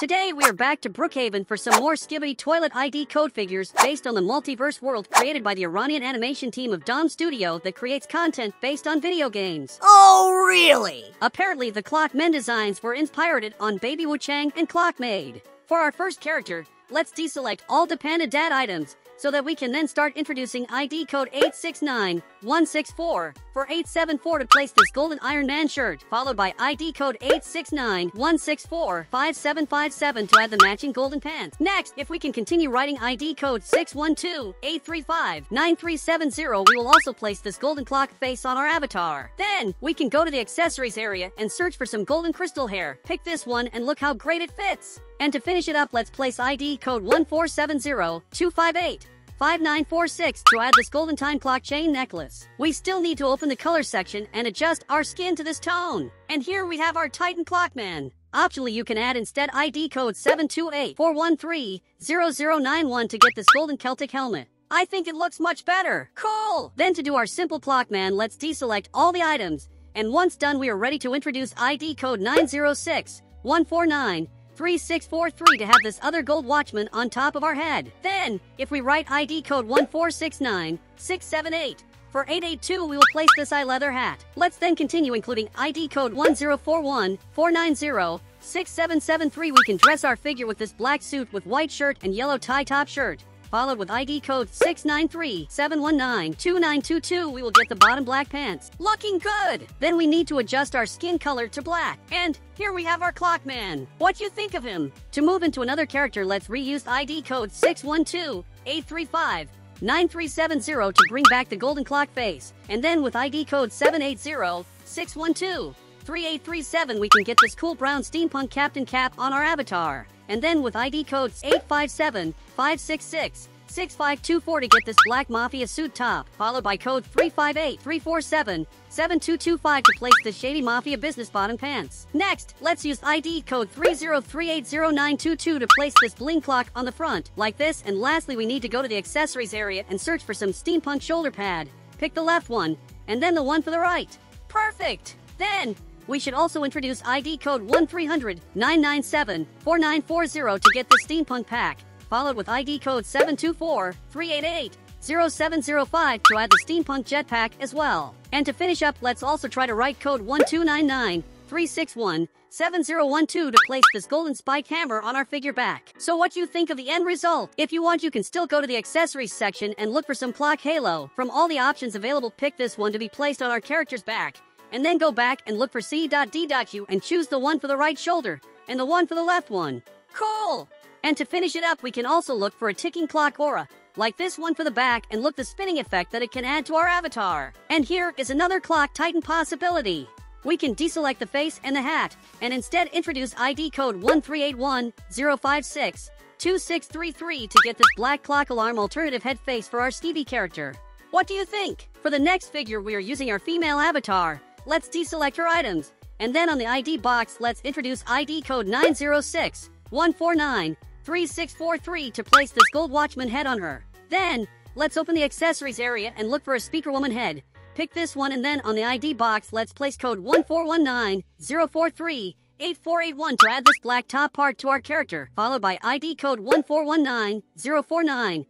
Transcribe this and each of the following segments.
Today we are back to Brookhaven for some more Skibidi Toilet ID code figures based on the multiverse world created by the Iranian animation team of Dom Studio that creates content based on video games. Oh, really? Apparently the Clockmen designs were inspired on Baby Wu Chang and Clock Maid. For our first character, let's deselect all DaPandaDad items so that we can then start introducing ID code 869164 for 874 to place this golden Iron Man shirt, followed by ID code 8691645757 to add the matching golden pants. Next, if we can continue writing ID code 6128359370, we will also place this golden clock face on our avatar. Then, we can go to the accessories area and search for some golden crystal hair. Pick this one and look how great it fits. And to finish it up, let's place ID code 14702585946 to add this golden time clock chain necklace. We still need to open the color section and adjust our skin to this tone. And here we have our Titan Clockman. Optionally, you can add instead ID code 728413091 to get this golden Celtic helmet. I think it looks much better. Cool! Then to do our simple Clockman, let's deselect all the items. And once done, we are ready to introduce ID code 9061493643 to have this other gold watchman on top of our head. Then, if we write ID code 1469678 for 882, we will place this eye leather hat. Let's then continue including ID code 10414906773. We can dress our figure with this black suit with white shirt and yellow tie top shirt, followed with ID code 693719292. We will get the bottom black pants. Looking good! Then we need to adjust our skin color to black. And here we have our Clockman. What do you think of him? To move into another character, let's reuse ID code 6128359370 to bring back the golden clock face. And then with ID code 7806123837, we can get this cool brown steampunk captain cap on our avatar. And then with ID codes 857-566-6524 to get this black mafia suit top, followed by code 358-347-7225 to place the shady mafia business bottom pants. Next, let's use ID code 3038092 to place this bling clock on the front, like this. And lastly, we need to go to the accessories area and search for some steampunk shoulder pad. Pick the left one, and then the one for the right. Perfect! Then, we should also introduce ID code 13009974940 to get the steampunk pack, followed with ID code 72438800705 to add the steampunk jetpack as well. And to finish up, let's also try to write code 12993617012 to place this golden spike hammer on our figure back. So what do you think of the end result? If you want, you can still go to the accessories section and look for some clock halo. From all the options available, pick this one to be placed on our character's back. And then go back and look for C.D.Q and choose the one for the right shoulder and the one for the left one. Cool! And to finish it up, we can also look for a ticking clock aura, like this one for the back, and look the spinning effect that it can add to our avatar. And here is another Clock Titan possibility. We can deselect the face and the hat, and instead introduce ID code 13810562633 to get this black clock alarm alternative head face for our Stevie character. What do you think? For the next figure, we are using our female avatar. Let's deselect her items, and then on the ID box, let's introduce ID code 9061493643 to place this gold watchman head on her. Then, let's open the accessories area and look for a speaker woman head. Pick this one, and then on the ID box, let's place code 14190438481 to add this black top part to our character, followed by ID code 14190493298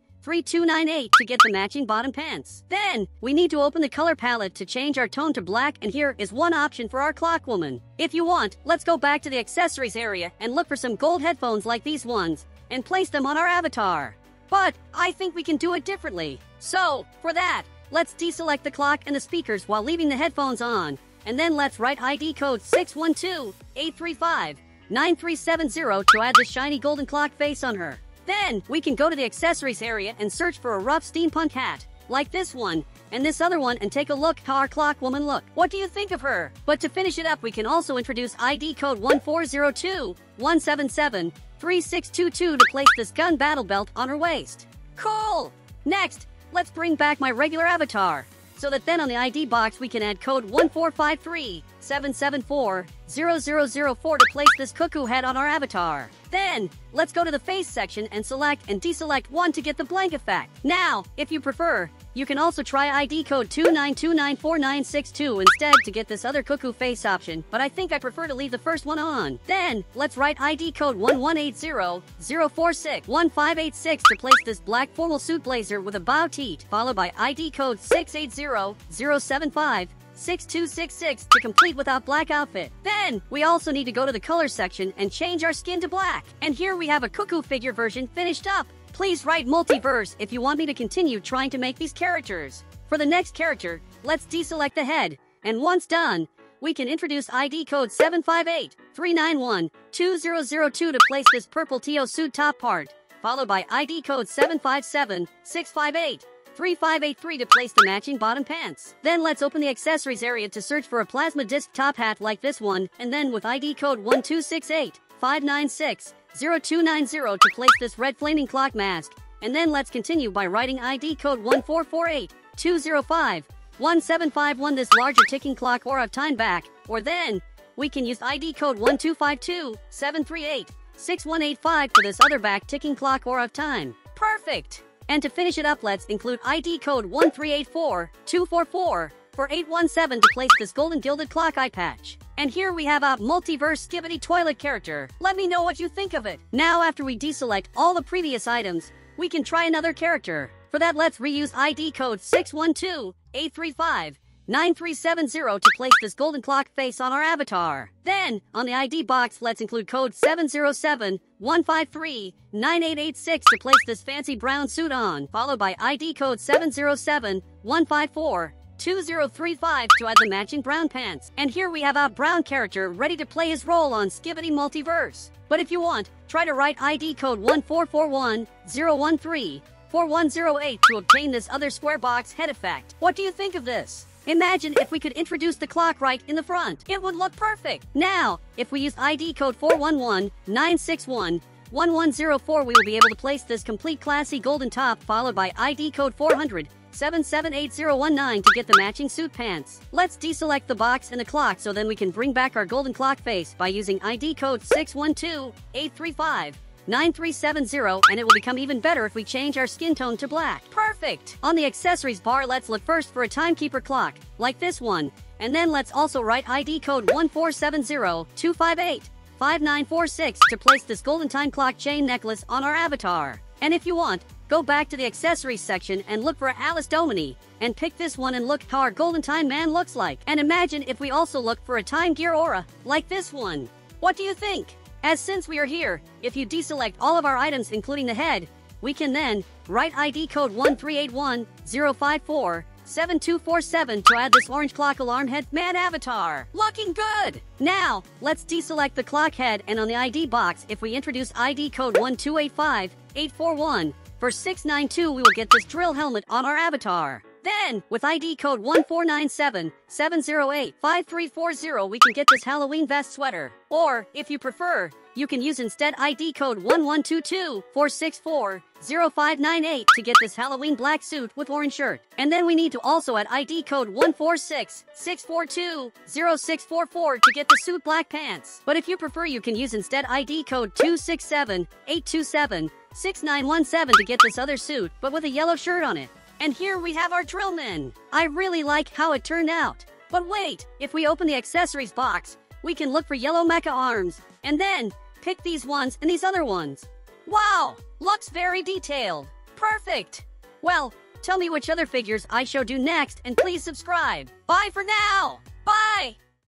to get the matching bottom pants. Then, we need to open the color palette to change our tone to black, and here is one option for our Clock Woman. If you want, let's go back to the accessories area and look for some gold headphones like these ones, and place them on our avatar. But, I think we can do it differently. So, for that, let's deselect the clock and the speakers while leaving the headphones on, and then let's write ID code 6128359370 to add the shiny golden clock face on her. Then, we can go to the accessories area and search for a rough steampunk hat, like this one, and this other one, and take a look how our Clock Woman look. What do you think of her? But to finish it up, we can also introduce ID code 14021773622 to place this gun battle belt on her waist. Cool! Next, let's bring back my regular avatar, so that then on the ID box we can add code 14537740004 to place this cuckoo head on our avatar. Then, let's go to the face section and select and deselect one to get the blank effect. Now, if you prefer, You can also try ID code 29294962 instead to get this other cuckoo face option, but I think I prefer to leave the first one on. Then, let's write ID code 11800461586 to place this black formal suit blazer with a bow teat, followed by ID code 6800756266 to complete without black outfit. Then, we also need to go to the color section and change our skin to black. And here we have a cuckoo figure version finished up. Please write multiverse if you want me to continue trying to make these characters. For the next character, let's deselect the head. And once done, we can introduce ID code 758-391-2002 to place this purple TO suit top part, followed by ID code 757-658-3583 to place the matching bottom pants. Then let's open the accessories area to search for a plasma disc top hat like this one, and then with ID code 1268596-0290 to place this red flaming clock mask. And then let's continue by writing ID code 14482051751 this larger ticking clock aura of time back, or then we can use ID code 12527386185 for this other back ticking clock aura of time. Perfect! And to finish it up, let's include ID code 13842444817 to place this golden gilded clock eye patch. And here we have a multiverse Skibidi toilet character. Let me know what you think of it. Now after we deselect all the previous items, we can try another character. For that, let's reuse ID code 612-835-9370 to place this golden clock face on our avatar. Then, on the ID box, let's include code 707-153-9886 to place this fancy brown suit on, followed by ID code 707-154-2035 to add the matching brown pants. And here we have our brown character ready to play his role on Skibidi Multiverse. But if you want, try to write ID code 14410134108 to obtain this other square box head effect. What do you think of this? Imagine if we could introduce the clock right in the front. It would look perfect. Now, if we use ID code 411-961-1104, we will be able to place this complete classy golden top, followed by ID code 400-778-019 to get the matching suit pants. Let's deselect the box and the clock, so then we can bring back our golden clock face by using ID code 612-835-9370, and it will become even better if we change our skin tone to black. Perfect! On the accessories bar, let's look first for a timekeeper clock, like this one, and then let's also write ID code 14702585946 to place this golden time clock chain necklace on our avatar. And if you want, go back to the accessories section and look for Alice Domini, and pick this one and look how our golden time man looks like. And imagine if we also look for a time gear aura, like this one. What do you think? Since we are here, if you deselect all of our items including the head, we can then write ID code 13810547247 to add this orange clock alarm head man avatar. Looking good! Now, let's deselect the clock head, and on the ID box, if we introduce ID code 1285841 for 692, we will get this drill helmet on our avatar. Then, with ID code 14977085340, we can get this Halloween vest sweater. Or, if you prefer, you can use instead ID code 11224640598 to get this Halloween black suit with orange shirt. And then we need to also add ID code 146642064 to get the suit black pants. But if you prefer, you can use instead ID code 26782769117 to get this other suit, but with a yellow shirt on it. And here we have our Drill Man. I really like how it turned out. But wait, if we open the accessories box, we can look for yellow mecha arms, and then pick these ones and these other ones. Wow, looks very detailed. Perfect. Well, tell me which other figures I shall do next, and please subscribe. Bye for now. Bye.